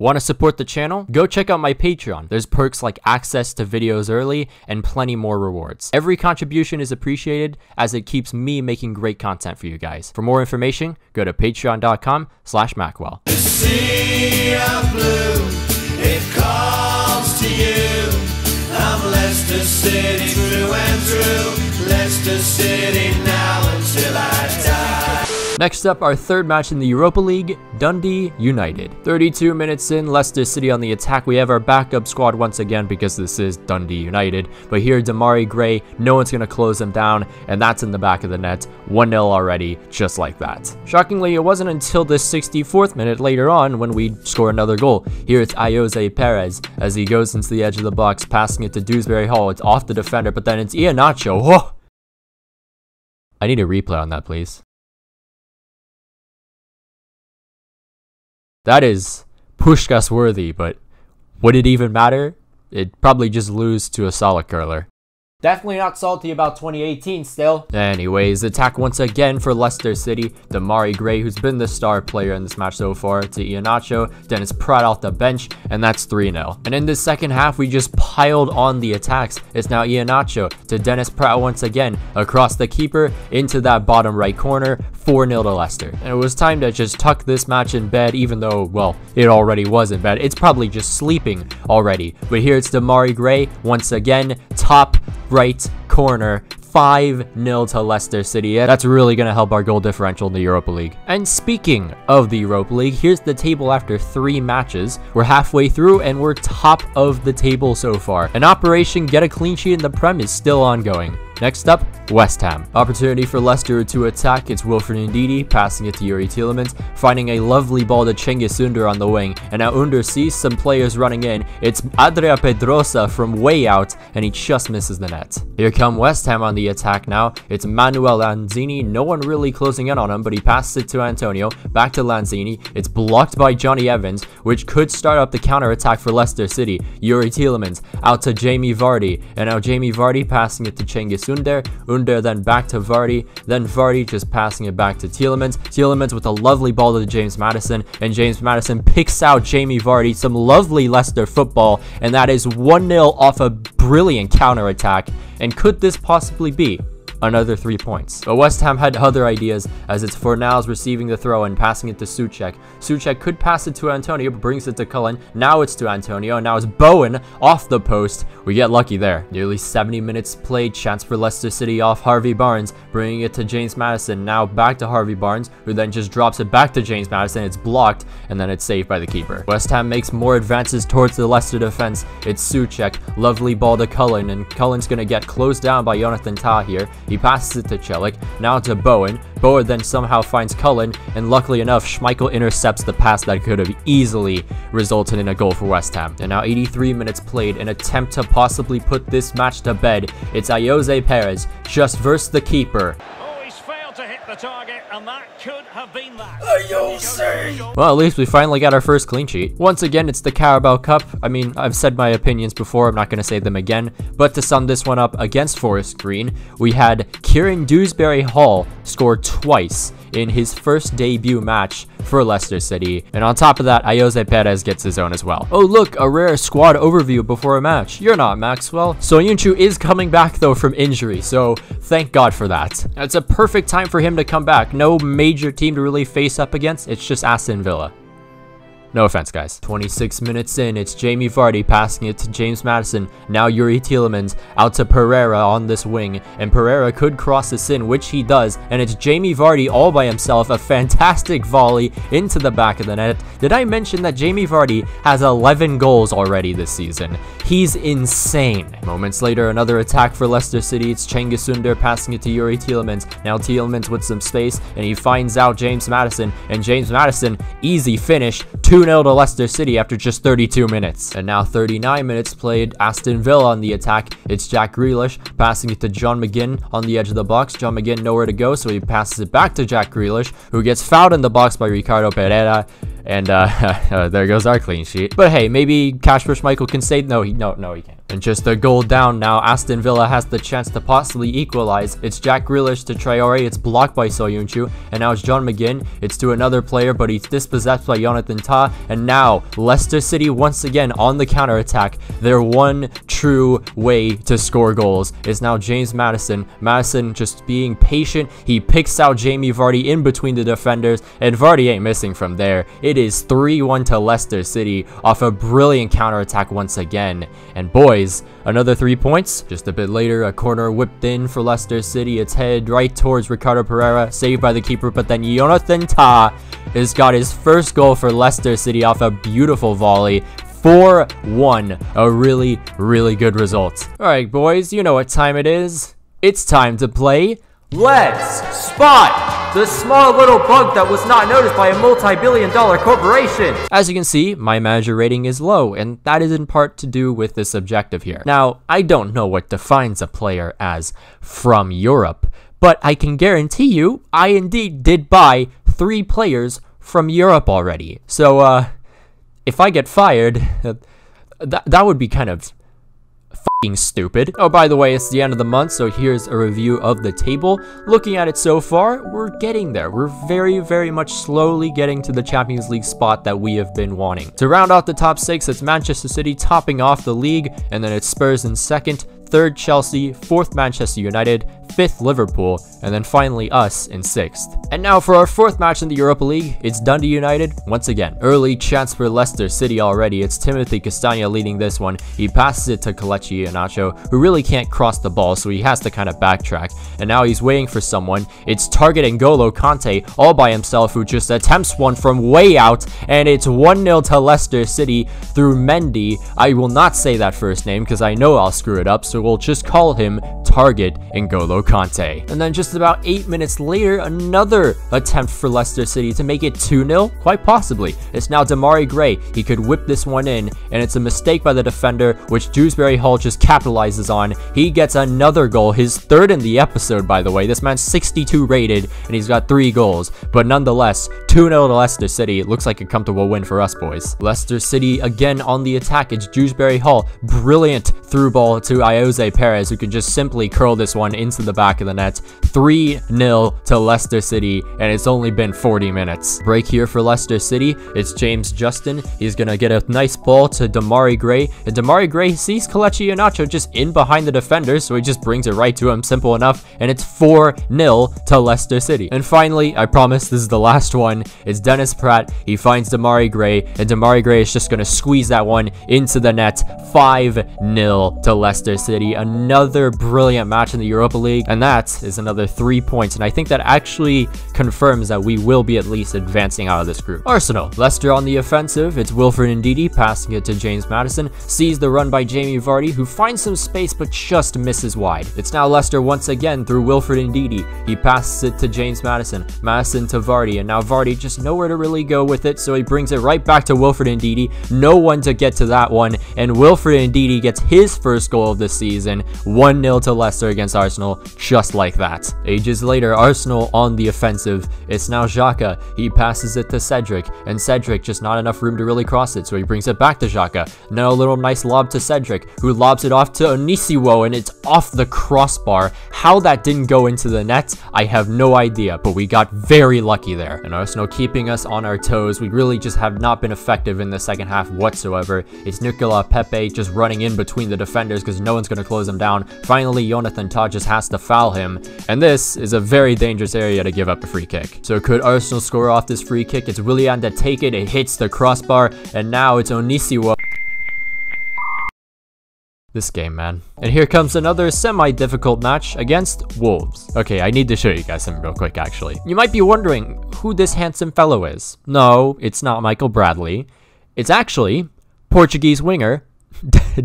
Want to support the channel? Go check out my Patreon. There's perks like access to videos early and plenty more rewards. Every contribution is appreciated as it keeps me making great content for you guys. For more information, go to patreon.com/Macwell. The sea of blue, it calls to you. I'm Leicester City through and through. Leicester City now until I die. Next up, our third match in the Europa League, Dundee United. 32 minutes in, Leicester City on the attack. We have our backup squad once again because this is Dundee United. But here, Demarai Gray, no one's going to close them down, and that's in the back of the net. 1-0 already, just like that. Shockingly, it wasn't until the 64th minute later on when we score another goal. Here it's Ayoze Perez as he goes into the edge of the box, passing it to Dewsbury Hall. It's off the defender, but then it's Iheanacho. Whoa! I need a replay on that, please. That is Pushkas worthy, but would it even matter? It'd probably just lose to a solid curler. Definitely not salty about 2018 still. Anyways, attack once again for Leicester City. Demarai Gray, who's been the star player in this match so far, to Iheanacho. Dennis Praet off the bench, and that's 3-0. And in the second half, we just piled on the attacks. It's now Iheanacho to Dennis Praet once again, across the keeper, into that bottom right corner, 4-0 to Leicester. And it was time to just tuck this match in bed, even though, well, it already was in bed. It's probably just sleeping already. But here it's Demarai Gray once again, top right corner, 5-0 to Leicester City. That's really going to help our goal differential in the Europa League. And speaking of the Europa League, here's the table after 3 matches. We're halfway through and we're top of the table so far. An operation get a clean sheet in the Prem is still ongoing. Next up, West Ham. Opportunity for Leicester to attack. It's Wilfred Ndidi passing it to Yuri Tielemans, finding a lovely ball to Cengiz Ünder on the wing. And now Ünder sees some players running in. It's Adria Pedrosa from way out, and he just misses the net. Here come West Ham on the attack now. It's Manuel Lanzini. No one really closing in on him, but he passes it to Antonio. Back to Lanzini. It's blocked by Johnny Evans, which could start up the counter-attack for Leicester City. Yuri Tielemans out to Jamie Vardy. And now Jamie Vardy passing it to Cengiz Ünder, then back to Vardy, then Vardy just passing it back to Tielemans. Tielemans with a lovely ball to James Maddison, and James Maddison picks out Jamie Vardy. Some lovely Leicester football, and that is 1-0 off a brilliant counter-attack. And could this possibly be another 3 points? But West Ham had other ideas, as it's Fornals receiving the throw and passing it to Souček. Souček could pass it to Antonio, but brings it to Cullen. Now it's to Antonio, and now it's Bowen off the post. We get lucky there. Nearly 70 minutes played, chance for Leicester City off Harvey Barnes, bringing it to James Maddison. Now back to Harvey Barnes, who then just drops it back to James Maddison. It's blocked, and then it's saved by the keeper. West Ham makes more advances towards the Leicester defense. It's Souček, lovely ball to Cullen, and Cullen's gonna get closed down by Jonathan Tah here. He passes it to Celik, now to Bowen. Bowen then somehow finds Cullen, and luckily enough, Schmeichel intercepts the pass that could have easily resulted in a goal for West Ham. And now 83 minutes played, an attempt to possibly put this match to bed. It's Ayoze Perez, just versus the keeper. Target, and that could have been that. Well, at least we finally got our first clean sheet. Once again, it's the Carabao Cup. I mean, I've said my opinions before, I'm not going to say them again, but to sum this one up, against Forest Green, we had Kieran Dewsbury Hall score twice in his first debut match for Leicester City, and on top of that, Ayoze Perez gets his own as well. Oh look, a rare squad overview before a match. You're not Maxwell. Soyuncu is coming back though from injury, so thank God for that. It's a perfect time for him to come back. No major team to really face up against, it's just Aston Villa. No offense, guys. 26 minutes in, it's Jamie Vardy passing it to James Maddison. Now Yuri Tielemans out to Pereira on this wing. And Pereira could cross this in, which he does. And it's Jamie Vardy all by himself. A fantastic volley into the back of the net. Did I mention that Jamie Vardy has 11 goals already this season? He's insane. Moments later, another attack for Leicester City. It's Cengiz Ünder passing it to Yuri Tielemans. Now Tielemans with some space, and he finds out James Maddison. And James Maddison, easy finish. 2-0 to Leicester City after just 32 minutes. And now 39 minutes played, Aston Villa on the attack. It's Jack Grealish passing it to John McGinn on the edge of the box. John McGinn nowhere to go, so he passes it back to Jack Grealish, who gets fouled in the box by Ricardo Pereira. And there goes our clean sheet. But hey, maybe Kasper Schmeichel can say no, he can't. And just a goal down now, Aston Villa has the chance to possibly equalize. It's Jack Grealish to Traore, it's blocked by Soyuncu, and now it's John McGinn, it's to another player, but he's dispossessed by Jonathan Tah, and now Leicester City once again on the counter-attack. Their one true way to score goals is now James Maddison. Maddison just being patient, he picks out Jamie Vardy in between the defenders, and Vardy ain't missing from there. It is 3-1 to Leicester City off a brilliant counter-attack once again, and boys, another 3 points. Just a bit later, a corner whipped in for Leicester City. It's headed right towards Ricardo Pereira, saved by the keeper, but then Jonathan Tah has got his first goal for Leicester City off a beautiful volley. 4-1, a really, really good result. Alright boys, you know what time it is. It's time to play Let's Spot the small little bug that was not noticed by a multi-billion-dollar corporation. As you can see, my manager rating is low, and that is in part to do with this objective here. Now, I don't know what defines a player as from Europe, but I can guarantee you, I indeed did buy 3 players from Europe already. So, if I get fired, that would be kind of f***ing stupid. Oh, by the way, it's the end of the month, so here's a review of the table. Looking at it so far, we're getting there. We're very, very much slowly getting to the Champions League spot that we have been wanting. To round out the top 6, it's Manchester City topping off the league, and then it's Spurs in second, third Chelsea, fourth Manchester United, fifth Liverpool, and then finally us in sixth. And now for our fourth match in the Europa League, it's Dundee United once again. Early chance for Leicester City already. It's Timothy Castagna leading this one. He passes it to Kelechi Iheanacho, who really can't cross the ball, so he has to kind of backtrack. And now he's waiting for someone. It's target N'Golo Kante all by himself, who just attempts one from way out, and it's 1-0 to Leicester City through Mendy. I will not say that first name because I know I'll screw it up, so we'll just call him target N'Golo Kante. And then just about 8 minutes later, another attempt for Leicester City to make it 2-0? Quite possibly. It's now Demarai Gray. He could whip this one in, and it's a mistake by the defender, which Dewsbury Hall just capitalizes on. He gets another goal, his third in the episode, by the way. This man's 62 rated, and he's got 3 goals. But nonetheless, 2-0 to Leicester City. It looks like a comfortable win for us, boys. Leicester City again on the attack. It's Dewsbury Hall. Brilliant through ball to Ayoze Perez, who can just simply curl this one into the back of the net. 3-0 to Leicester City, and it's only been 40 minutes. Break here for Leicester City. It's James Justin. He's gonna get a nice ball to Demarai Gray, and Demarai Gray sees Kelechi Iheanacho just in behind the defender, so he just brings it right to him, simple enough, and it's 4-0 to Leicester City. And finally, I promise this is the last one. It's Dennis Praet. He finds Demarai Gray, and Demarai Gray is just gonna squeeze that one into the net. 5-0 to Leicester City. Another brilliant match in the Europa League, and that is another 3 points, and I think that actually confirms that we will be at least advancing out of this group. Arsenal, Leicester on the offensive. It's Wilfred Ndidi passing it to James Maddison, sees the run by Jamie Vardy, who finds some space but just misses wide. It's now Leicester once again through Wilfred Ndidi. He passes it to James Maddison, Maddison to Vardy, and now Vardy just nowhere to really go with it, so he brings it right back to Wilfred Ndidi. No one to get to that one, and Wilfred Ndidi gets his first goal of the season. 1-0 to Leicester against Arsenal, just like that. Ages later, Arsenal on the offensive. It's now Xhaka. He passes it to Cedric, and Cedric just not enough room to really cross it, so he brings it back to Xhaka. Now a little nice lob to Cedric, who lobs it off to Onisiwo, and it's off the crossbar. How that didn't go into the net, I have no idea, but we got very lucky there. And Arsenal keeping us on our toes. We really just have not been effective in the second half whatsoever. It's Nicola Pepe just running in between the defenders because no one's going to close him down. Finally, Jonathan Tah just has to foul him, and this is a very dangerous area to give up a free kick. So could Arsenal score off this free kick? It's Willian to take it, it hits the crossbar, and now it's Onisiwo. This game, man. And here comes another semi-difficult match against Wolves. Okay, I need to show you guys something real quick, actually. You might be wondering who this handsome fellow is. No, it's not Michael Bradley. It's actually Portuguese winger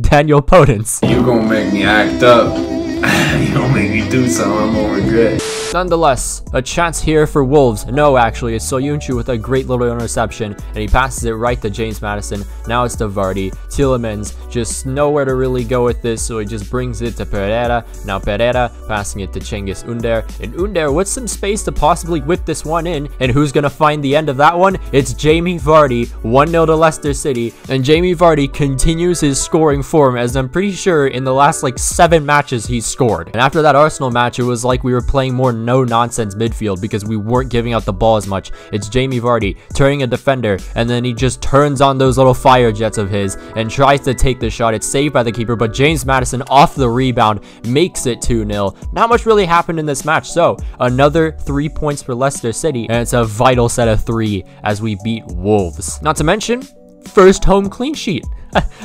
Daniel Podence. You gonna make me act up. You gonna make me do something I'm gonna regret. Nonetheless, a chance here for Wolves. No, actually, it's Soyuncu with a great little interception, and he passes it right to James Maddison. Now it's to Vardy. Tielemans just nowhere to really go with this, so he just brings it to Pereira. Now Pereira passing it to Cengiz Ünder. And Ünder with some space to possibly whip this one in, and who's going to find the end of that one? It's Jamie Vardy. 1-0 to Leicester City, and Jamie Vardy continues his scoring form, as I'm pretty sure in the last like 7 matches he's scored. And after that Arsenal match, it was like we were playing more no-nonsense midfield because we weren't giving out the ball as much. It's Jamie Vardy turning a defender, and then he just turns on those little fire jets of his and tries to take the shot. It's saved by the keeper, but James Maddison off the rebound makes it 2-0. Not much really happened in this match, so another 3 points for Leicester City, and it's a vital set of 3 as we beat Wolves. Not to mention, first home clean sheet.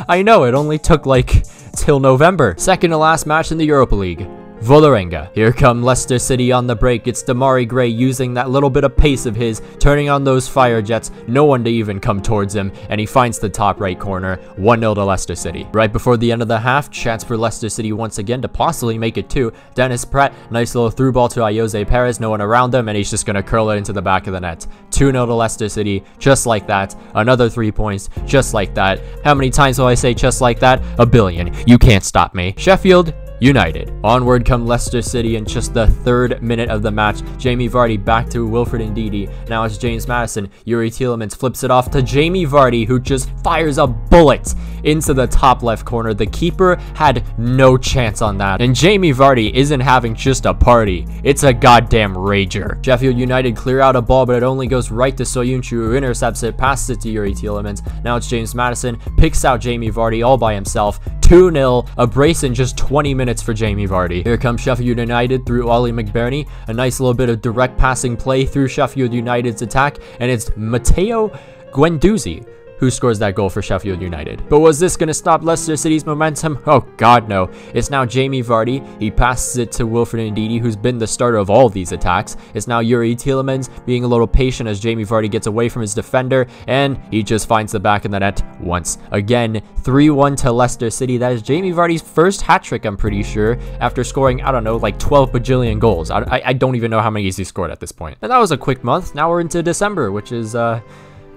I know, it only took like till November. Second to last match in the Europa League. Vålerenga. Here come Leicester City on the break. It's Demarai Gray using that little bit of pace of his, turning on those fire jets, no one to even come towards him, and he finds the top right corner. 1-0 to Leicester City. Right before the end of the half, chance for Leicester City once again to possibly make it 2. Dennis Praet, nice little through ball to Ayoze Perez, no one around him, and he's just going to curl it into the back of the net. 2-0 to Leicester City, just like that. Another 3 points, just like that. How many times will I say just like that? A billion. You can't stop me. Sheffield United. Onward come Leicester City in just the 3rd minute of the match. Jamie Vardy back to Wilfred Ndidi. Now it's James Maddison. Yuri Tielemans flips it off to Jamie Vardy, who just fires a bullet into the top left corner. The keeper had no chance on that. And Jamie Vardy isn't having just a party. It's a goddamn rager. Sheffield United clear out a ball, but it only goes right to Soyuncu, who intercepts it, passes it to Yuri Tielemans. Now it's James Maddison, picks out Jamie Vardy all by himself. 2-0, a brace in just 20 minutes for Jamie Vardy. Here comes Sheffield United through Ollie McBurney. A nice little bit of direct passing play through Sheffield United's attack, and it's Matteo Guendouzi who scores that goal for Sheffield United. But was this going to stop Leicester City's momentum? Oh god no. It's now Jamie Vardy. He passes it to Wilfred Ndidi, who's been the starter of all of these attacks. It's now Yuri Tielemans being a little patient as Jamie Vardy gets away from his defender, and he just finds the back of the net once again. 3-1 to Leicester City. That is Jamie Vardy's first hat-trick, I'm pretty sure, after scoring, I don't know, like 12 bajillion goals. I don't even know how many he scored at this point. And that was a quick month. Now we're into December, which is,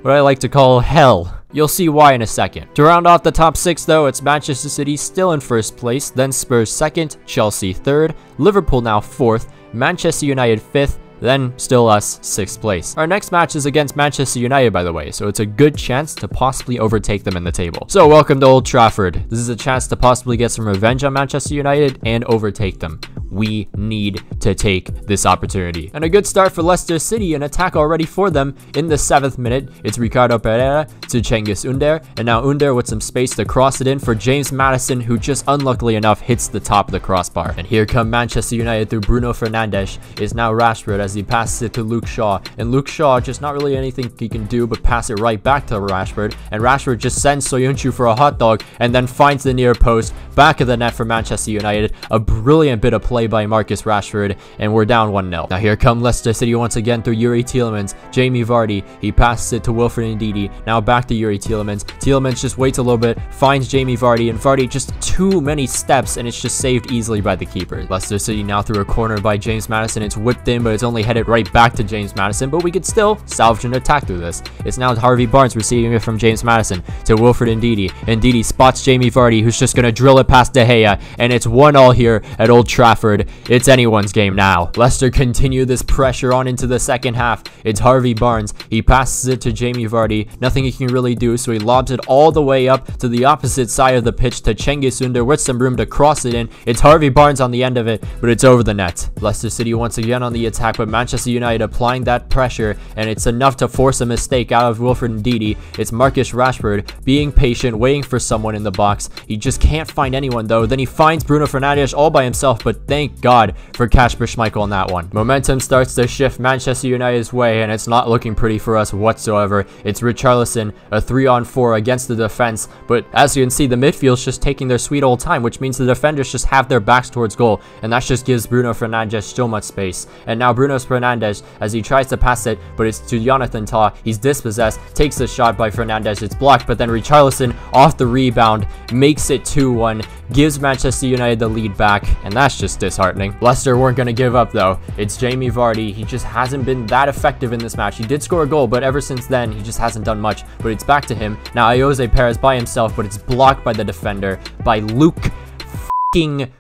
what I like to call hell. You'll see why in a second. To round off the top 6 though, it's Manchester City still in 1st place, then Spurs 2nd, Chelsea 3rd, Liverpool now 4th, Manchester United 5th, then still us 6th place. Our next match is against Manchester United, by the way, so it's a good chance to possibly overtake them in the table. So welcome to Old Trafford. This is a chance to possibly get some revenge on Manchester United and overtake them. We need to take this opportunity. And a good start for Leicester City, an attack already for them. In the 7th minute, it's Ricardo Pereira to Cengiz Ünder, and now Ünder with some space to cross it in for James Maddison, who just unluckily enough hits the top of the crossbar. And here come Manchester United through Bruno Fernandes. It's now Rashford as he passes it to Luke Shaw, and Luke Shaw just not really anything he can do but pass it right back to Rashford, and Rashford just sends Soyuncu for a hot dog and then finds the near post, back of the net for Manchester United. A brilliant bit of play by Marcus Rashford, and we're down 1-0. Now here come Leicester City once again through Yuri Tielemans. Jamie Vardy, he passes it to Wilfred Ndidi, now back to Yuri Tielemans. Tielemans just waits a little bit, finds Jamie Vardy, and Vardy just too many steps, and it's just saved easily by the keeper. Leicester City now through a corner by James Maddison. It's whipped in, but it's only headed right back to James Maddison, but we could still salvage an attack through this. It's now Harvey Barnes receiving it from James Maddison to Wilfred Ndidi. Ndidi spots Jamie Vardy, who's just going to drill it past De Gea, and it's 1-1 here at Old Trafford. It's anyone's game now. Leicester continue this pressure on into the second half. It's Harvey Barnes. He passes it to Jamie Vardy. Nothing he can really do, so he lobs it all the way up to the opposite side of the pitch to Cengiz Ünder with some room to cross it in. It's Harvey Barnes on the end of it, but it's over the net. Leicester City once again on the attack, but Manchester United applying that pressure, and it's enough to force a mistake out of Wilfred Ndidi. It's Marcus Rashford being patient, waiting for someone in the box. He just can't find anyone though. Then he finds Bruno Fernandes all by himself, but thank God for Kasper Schmeichel on that one. Momentum starts to shift Manchester United's way, and it's not looking pretty for us whatsoever. It's Richarlison, a 3-on-4 against the defense, but as you can see, the midfield's just taking their sweet old time, which means the defenders just have their backs towards goal, and that just gives Bruno Fernandes so much space. And now Bruno Fernandes as he tries to pass it, but it's to Jonathan Tah. He's dispossessed, takes the shot by Fernandes, it's blocked, but then Richarlison off the rebound makes it 2-1, gives Manchester United the lead back, and that's just it. disheartening. Leicester weren't going to give up though. It's Jamie Vardy. He just hasn't been that effective in this match. He did score a goal, but ever since then, he just hasn't done much. But it's back to him. Now Ayoze Perez by himself, but it's blocked by the defender, by Luke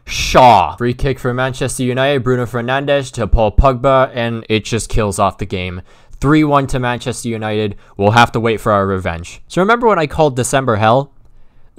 Shaw. Free kick for Manchester United. Bruno Fernandes to Paul Pogba, and it just kills off the game. 3-1 to Manchester United. We'll have to wait for our revenge. So remember when I called December hell?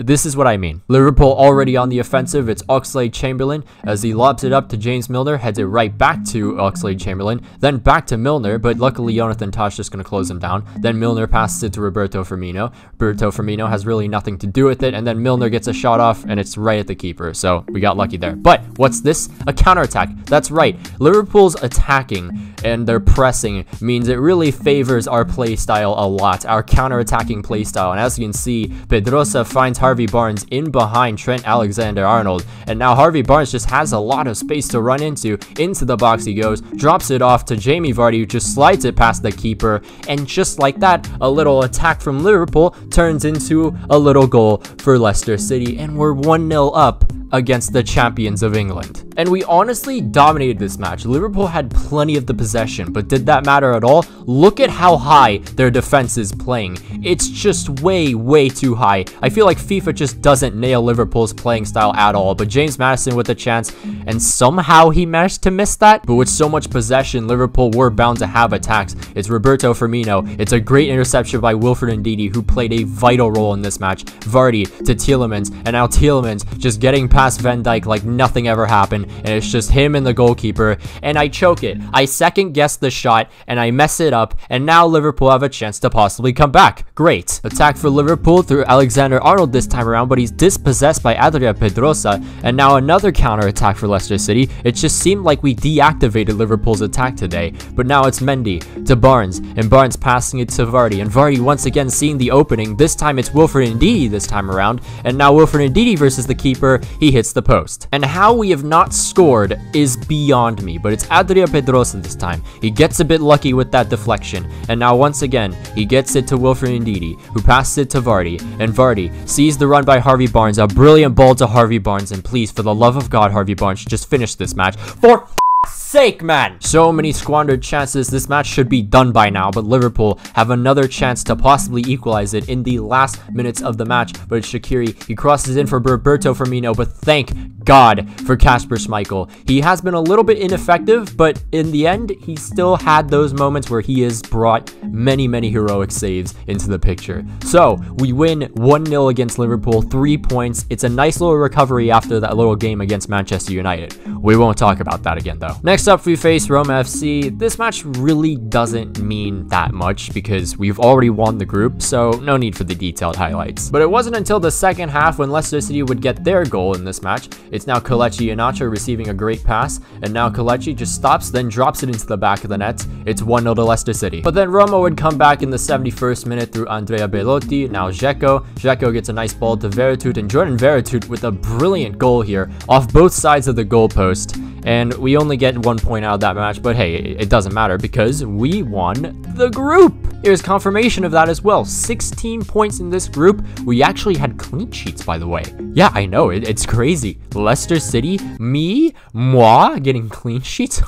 This is what I mean. Liverpool already on the offensive. It's Oxlade-Chamberlain as he lobs it up to James Milner, heads it right back to Oxlade-Chamberlain, then back to Milner, but luckily Jonathan Tah just going to close him down. Then Milner passes it to Roberto Firmino. Roberto Firmino has really nothing to do with it, and then Milner gets a shot off, and it's right at the keeper, so we got lucky there. But what's this? A counterattack. That's right. Liverpool's attacking, and their pressing means it really favors our play style a lot, our counterattacking play style, and as you can see, Pedrosa finds Harvey Barnes in behind Trent Alexander-Arnold, and now Harvey Barnes just has a lot of space to run into the box he goes, drops it off to Jamie Vardy, who just slides it past the keeper, and just like that, a little attack from Liverpool turns into a little goal for Leicester City, and we're 1-0 up against the champions of England. And we honestly dominated this match. Liverpool had plenty of the possession, but did that matter at all? Look at how high their defense is playing. It's just way, way too high. I feel like FIFA just doesn't nail Liverpool's playing style at all, but James Maddison with a chance, and somehow he managed to miss that. But with so much possession, Liverpool were bound to have attacks. It's Roberto Firmino. It's a great interception by Wilfred Ndidi, who played a vital role in this match. Vardy to Tielemans, and now Tielemans just getting past Van Dijk like nothing ever happened, and it's just him and the goalkeeper, and I choke it. I second guess the shot, and I mess it up, and now Liverpool have a chance to possibly come back. Great. Attack for Liverpool through Alexander-Arnold this time around, but he's dispossessed by Adria Pedrosa, and now another counter-attack for Leicester City. It just seemed like we deactivated Liverpool's attack today, but now it's Mendy to Barnes, and Barnes passing it to Vardy, and Vardy once again seeing the opening. This time it's Wilfred Ndidi this time around, and now Wilfred Ndidi versus the keeper. He hits the post. And how we have not scored is beyond me, but it's Adria Pedrosa this time. He gets a bit lucky with that deflection, and now once again, he gets it to Wilfred Ndidi, who passes it to Vardy, and Vardy sees the run by Harvey Barnes, a brilliant ball to Harvey Barnes, and please, for the love of God, Harvey Barnes, just finish this match. For sake, man! So many squandered chances. This match should be done by now, but Liverpool have another chance to possibly equalize it in the last minutes of the match. But it's Shaqiri. He crosses in for Roberto Firmino, but thank God for Kasper Schmeichel. He has been a little bit ineffective, but in the end, he still had those moments where he has brought many, many heroic saves into the picture. So we win 1-0 against Liverpool, 3 points. It's a nice little recovery after that little game against Manchester United. We won't talk about that again, though. Next up, we face Roma FC. This match really doesn't mean that much because we've already won the group, so no need for the detailed highlights. But it wasn't until the second half when Leicester City would get their goal in this match. It's now Kelechi Iheanacho receiving a great pass, and now Kelechi just stops, then drops it into the back of the net. It's 1-0 to Leicester City. But then Roma would come back in the 71st minute through Andrea Belotti, now Dzeko. Dzeko gets a nice ball to Vertut, and Jordan Vertut with a brilliant goal here off both sides of the goalpost. And we only get 1 point out of that match, but hey, it doesn't matter because we won the group. Here's confirmation of that as well. 16 points in this group. We actually had clean sheets, by the way. Yeah, I know, it's crazy. Leicester City, moi, getting clean sheets?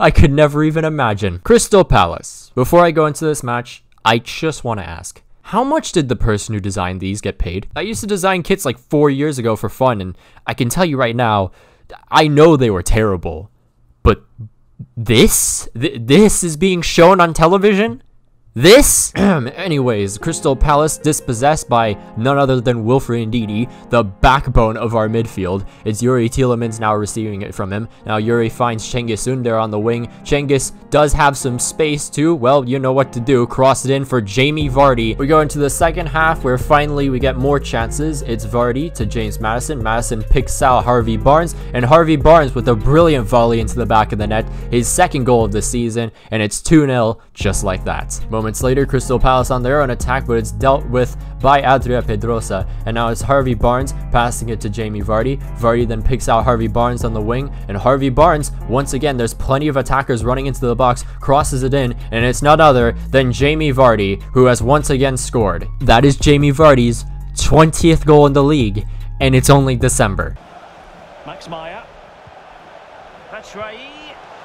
I could never even imagine. Crystal Palace. Before I go into this match, I just want to ask, how much did the person who designed these get paid? I used to design kits like 4 years ago for fun, and I can tell you right now, I know they were terrible, but this is being shown on television? This? Anyways, Crystal Palace dispossessed by none other than Wilfred Ndidi, the backbone of our midfield. It's Yuri Tielemans now receiving it from him. Now Yuri finds Cengiz Ünder on the wing. Cengiz does have some space too. Well, you know what to do. Cross it in for Jamie Vardy. We go into the second half where finally we get more chances. It's Vardy to James Maddison. Maddison picks out Harvey Barnes, and Harvey Barnes with a brilliant volley into the back of the net. His second goal of the season, and it's 2-0 just like that. Moments later, Crystal Palace on their own attack, but it's dealt with by Adria Pedrosa, and now it's Harvey Barnes passing it to Jamie Vardy. Vardy then picks out Harvey Barnes on the wing, and Harvey Barnes, once again, there's plenty of attackers running into the box, crosses it in, and it's none other than Jamie Vardy, who has once again scored. That is Jamie Vardy's 20th goal in the league, and it's only December. Max Meyer. Traoré,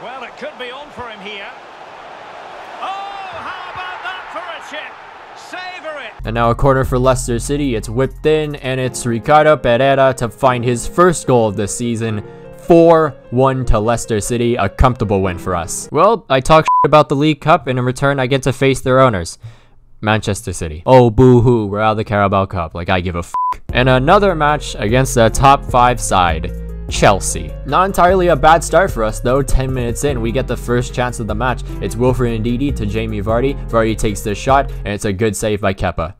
well, it could be on for him here. Oh, how about that for a chip? Savor it. And now a corner for Leicester City. It's whipped in, and it's Ricardo Pereira to find his first goal of the season. 4-1 to Leicester City, a comfortable win for us. Well, I talk shit about the League Cup, and in return, I get to face their owners, Manchester City. Oh, boo-hoo, we're out of the Carabao Cup, like I give a f***. And another match against the top 5 side, Chelsea. Not entirely a bad start for us, though. 10 minutes in, we get the first chance of the match. It's Wilfred Ndidi to Jamie Vardy. Vardy takes the shot, and it's a good save by Kepa.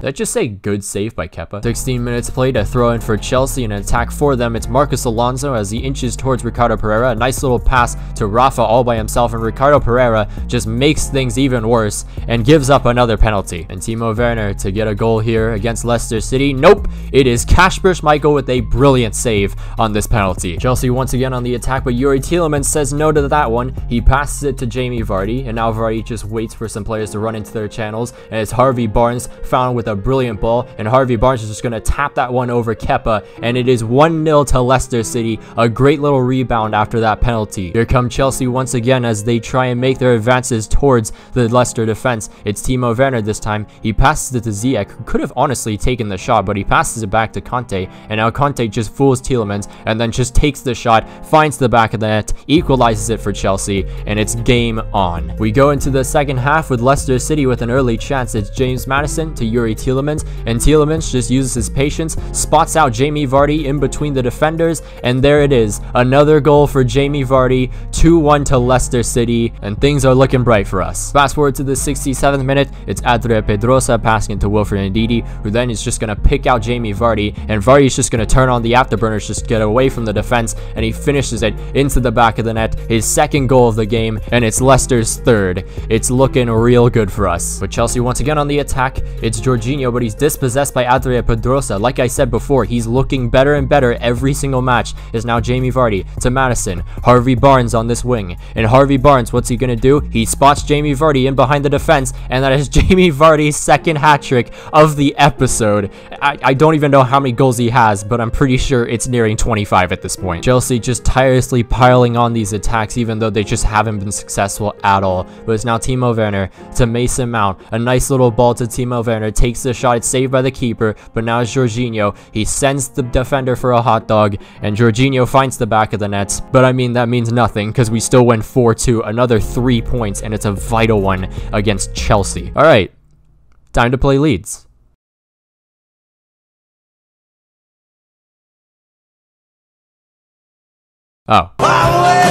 Did I just say good save by Kepa? 16 minutes played, a throw in for Chelsea, an attack for them. It's Marcos Alonso as he inches towards Ricardo Pereira. A nice little pass to Rafa all by himself, and Ricardo Pereira just makes things even worse and gives up another penalty. And Timo Werner to get a goal here against Leicester City. Nope, it is Kasper Schmeichel with a brilliant save on this penalty. Chelsea once again on the attack, but Yuri Tielemans says no to that one. He passes it to Jamie Vardy, and now Vardy just waits for some players to run into their channels, and it's Harvey Barnes found with a brilliant ball, and Harvey Barnes is just going to tap that one over Kepa, and it is 1-0 to Leicester City. A great little rebound after that penalty. Here come Chelsea once again as they try and make their advances towards the Leicester defense. It's Timo Werner this time. He passes it to Ziyech, who could have honestly taken the shot, but he passes it back to Conte, and now Conte just fools Tielemans and then just takes the shot, finds the back of the net, equalizes it for Chelsea, and it's game on. We go into the second half with Leicester City with an early chance. It's James Maddison to Yuri Tielemans, and Tielemans just uses his patience, spots out Jamie Vardy in between the defenders, and there it is, another goal for Jamie Vardy. 2-1 to Leicester City, and things are looking bright for us. Fast forward to the 67th minute, it's Adria Pedrosa passing it to Wilfred Ndidi, who then is just going to pick out Jamie Vardy, and Vardy is just going to turn on the afterburners, just get away from the defense, and he finishes it into the back of the net, his second goal of the game, and it's Leicester's third. It's looking real good for us. But Chelsea once again on the attack. It's Jorginho, but he's dispossessed by Adria Pedrosa. Like I said before, he's looking better and better every single match. Is now Jamie Vardy to Madison. Harvey Barnes on this wing. And Harvey Barnes, what's he gonna do? He spots Jamie Vardy in behind the defense, and that is Jamie Vardy's second hat-trick of the episode. I don't even know how many goals he has, but I'm pretty sure it's nearing 25 at this point. Chelsea just tirelessly piling on these attacks, even though they just haven't been successful at all. But it's now Timo Werner to Mason Mount. A nice little ball to Timo Werner. Takes the shot, it's saved by the keeper, but now it's Jorginho. He sends the defender for a hot dog, and Jorginho finds the back of the net. But I mean, that means nothing, because we still win 4-2, another 3 points, and it's a vital one against Chelsea. Alright, time to play Leeds. Oh.